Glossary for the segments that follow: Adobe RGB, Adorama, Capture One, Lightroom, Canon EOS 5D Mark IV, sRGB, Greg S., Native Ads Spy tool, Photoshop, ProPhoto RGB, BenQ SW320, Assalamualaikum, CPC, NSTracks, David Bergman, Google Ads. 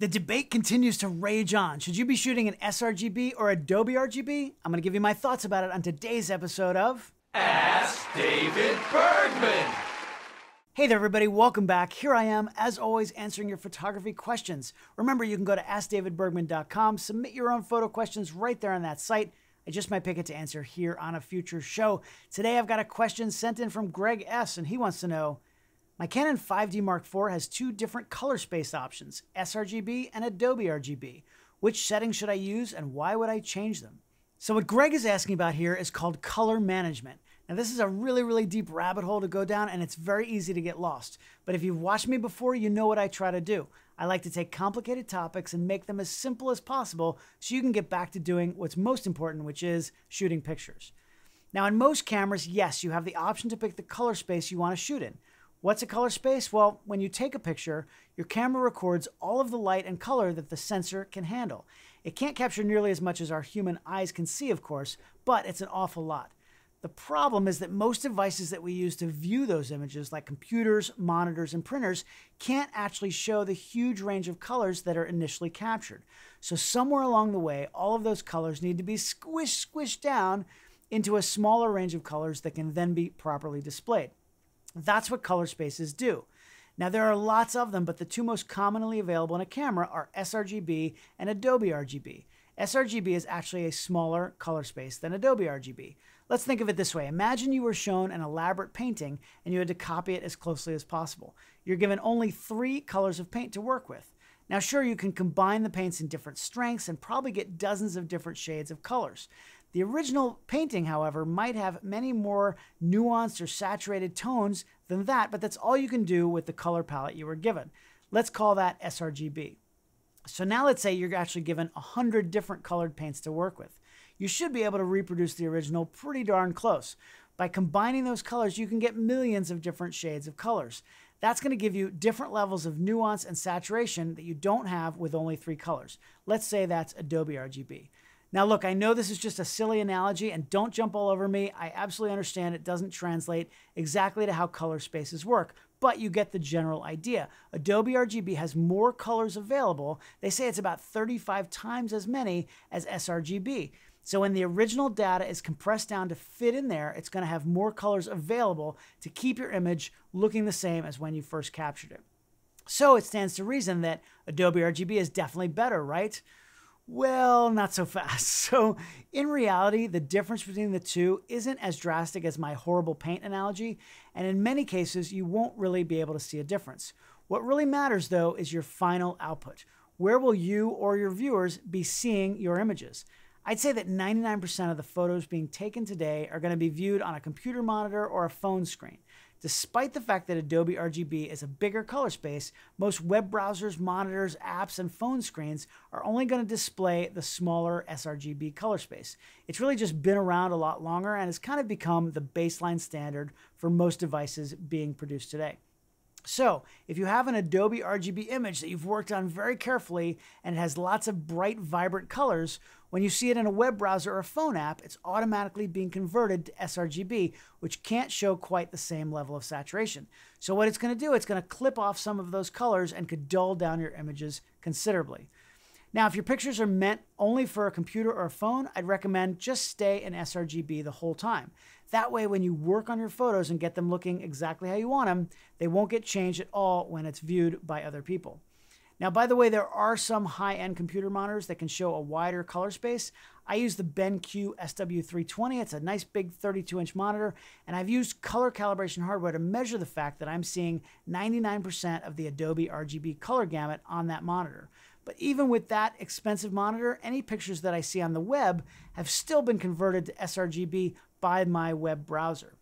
The debate continues to rage on. Should you be shooting an sRGB or Adobe RGB? I'm gonna give you my thoughts about it on today's episode of Ask David Bergman. Hey there everybody, welcome back. Here I am, as always, answering your photography questions. Remember, you can go to askdavidbergman.com, submit your own photo questions right there on that site. I just might pick it to answer here on a future show. Today I've got a question sent in from Greg S., and he wants to know, my Canon 5D Mark IV has two different color space options, sRGB and Adobe RGB. Which settings should I use and why would I change them? So what Greg is asking about here is called color management. Now this is a really, really deep rabbit hole to go down and it's very easy to get lost. But if you've watched me before, you know what I try to do. I like to take complicated topics and make them as simple as possible so you can get back to doing what's most important, which is shooting pictures. Now in most cameras, yes, you have the option to pick the color space you want to shoot in. What's a color space? Well, when you take a picture, your camera records all of the light and color that the sensor can handle. It can't capture nearly as much as our human eyes can see, of course, but it's an awful lot. The problem is that most devices that we use to view those images, like computers, monitors, and printers, can't actually show the huge range of colors that are initially captured. So somewhere along the way, all of those colors need to be squished down into a smaller range of colors that can then be properly displayed. That's what color spaces do. Now there are lots of them, but the two most commonly available in a camera are sRGB and Adobe RGB. sRGB is actually a smaller color space than Adobe RGB. Let's think of it this way. Imagine you were shown an elaborate painting and you had to copy it as closely as possible. You're given only three colors of paint to work with. Now sure, you can combine the paints in different strengths and probably get dozens of different shades of colors. The original painting, however, might have many more nuanced or saturated tones than that, but that's all you can do with the color palette you were given. Let's call that sRGB. So now let's say you're actually given 100 different colored paints to work with. You should be able to reproduce the original pretty darn close. By combining those colors, you can get millions of different shades of colors. That's going to give you different levels of nuance and saturation that you don't have with only three colors. Let's say that's Adobe RGB. Now look, I know this is just a silly analogy and don't jump all over me. I absolutely understand it doesn't translate exactly to how color spaces work, but you get the general idea. Adobe RGB has more colors available. They say it's about 35 times as many as sRGB. So when the original data is compressed down to fit in there, it's going to have more colors available to keep your image looking the same as when you first captured it. So it stands to reason that Adobe RGB is definitely better, right? Well, not so fast. So in reality, the difference between the two isn't as drastic as my horrible paint analogy, and in many cases, you won't really be able to see a difference. What really matters, though, is your final output. Where will you or your viewers be seeing your images? I'd say that 99% of the photos being taken today are going to be viewed on a computer monitor or a phone screen. Despite the fact that Adobe RGB is a bigger color space, most web browsers, monitors, apps, and phone screens are only going to display the smaller sRGB color space. It's really just been around a lot longer and has kind of become the baseline standard for most devices being produced today. So if you have an Adobe RGB image that you've worked on very carefully and it has lots of bright, vibrant colors, when you see it in a web browser or a phone app, it's automatically being converted to sRGB, which can't show quite the same level of saturation. So what it's going to do, it's going to clip off some of those colors and could dull down your images considerably. Now, if your pictures are meant only for a computer or a phone, I'd recommend just stay in sRGB the whole time. That way, when you work on your photos and get them looking exactly how you want them, they won't get changed at all when it's viewed by other people. Now, by the way, there are some high-end computer monitors that can show a wider color space. I use the BenQ SW320. It's a nice big 32-inch monitor, and I've used color calibration hardware to measure the fact that I'm seeing 99% of the Adobe RGB color gamut on that monitor. But even with that expensive monitor, any pictures that I see on the web have still been converted to sRGB by my web browser.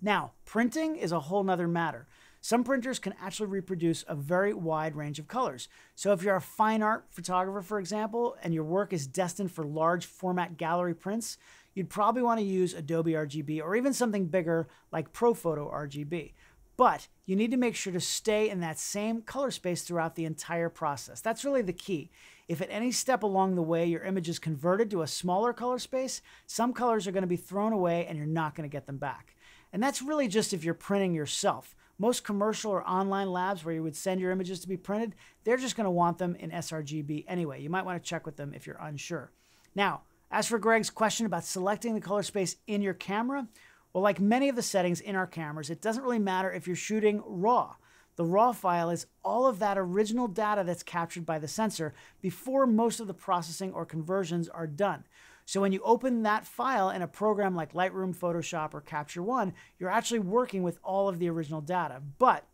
Now, printing is a whole nother matter. Some printers can actually reproduce a very wide range of colors. So if you're a fine art photographer, for example, and your work is destined for large format gallery prints, you'd probably want to use Adobe RGB or even something bigger like ProPhoto RGB. But you need to make sure to stay in that same color space throughout the entire process. That's really the key. If at any step along the way your image is converted to a smaller color space, some colors are going to be thrown away and you're not going to get them back. And that's really just if you're printing yourself. Most commercial or online labs where you would send your images to be printed, they're just going to want them in sRGB anyway. You might want to check with them if you're unsure. Now, as for Greg's question about selecting the color space in your camera, well, like many of the settings in our cameras, it doesn't really matter if you're shooting raw. The raw file is all of that original data that's captured by the sensor before most of the processing or conversions are done. So when you open that file in a program like Lightroom, Photoshop, or Capture One, you're actually working with all of the original data. But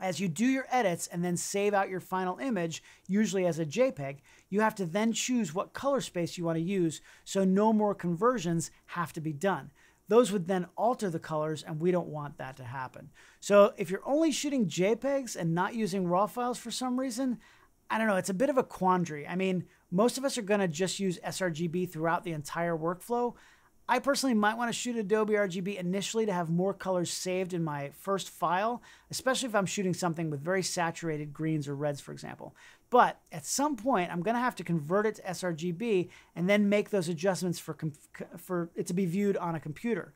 as you do your edits and then save out your final image, usually as a JPEG, you have to then choose what color space you want to use, so no more conversions have to be done. Those would then alter the colors, and we don't want that to happen. So if you're only shooting JPEGs and not using raw files for some reason, I don't know, it's a bit of a quandary. I mean, most of us are going to just use sRGB throughout the entire workflow. I personally might want to shoot Adobe RGB initially to have more colors saved in my first file, especially if I'm shooting something with very saturated greens or reds, for example. But at some point, I'm going to have to convert it to sRGB and then make those adjustments for it to be viewed on a computer.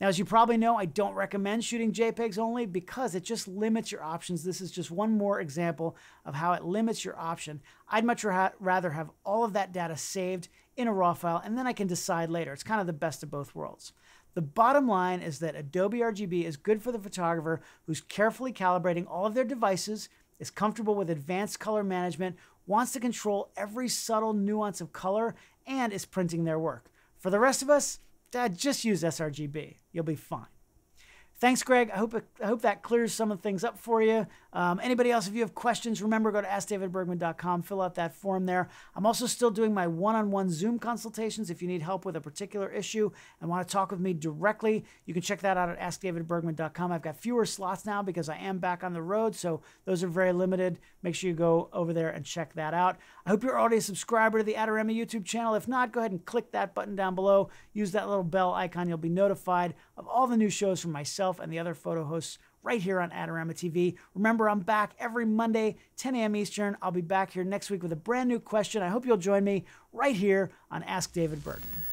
Now, as you probably know, I don't recommend shooting JPEGs only because it just limits your options. This is just one more example of how it limits your option. I'd much rather have all of that data saved in a raw file, and then I can decide later. It's kind of the best of both worlds. The bottom line is that Adobe RGB is good for the photographer who's carefully calibrating all of their devices, is comfortable with advanced color management, wants to control every subtle nuance of color, and is printing their work. For the rest of us, just use sRGB. You'll be fine. Thanks, Greg. I hope that clears some of the things up for you. Anybody else, if you have questions, remember, go to AskDavidBergman.com, fill out that form there. I'm also still doing my one-on-one Zoom consultations. If you need help with a particular issue and want to talk with me directly, you can check that out at AskDavidBergman.com. I've got fewer slots now because I am back on the road, so those are very limited. Make sure you go over there and check that out. I hope you're already a subscriber to the Adorama YouTube channel. If not, go ahead and click that button down below. Use that little bell icon. You'll be notified of all the new shows from myself and the other photo hosts right here on Adorama TV. Remember, I'm back every Monday, 10 a.m. Eastern. I'll be back here next week with a brand new question. I hope you'll join me right here on Ask David Bergman.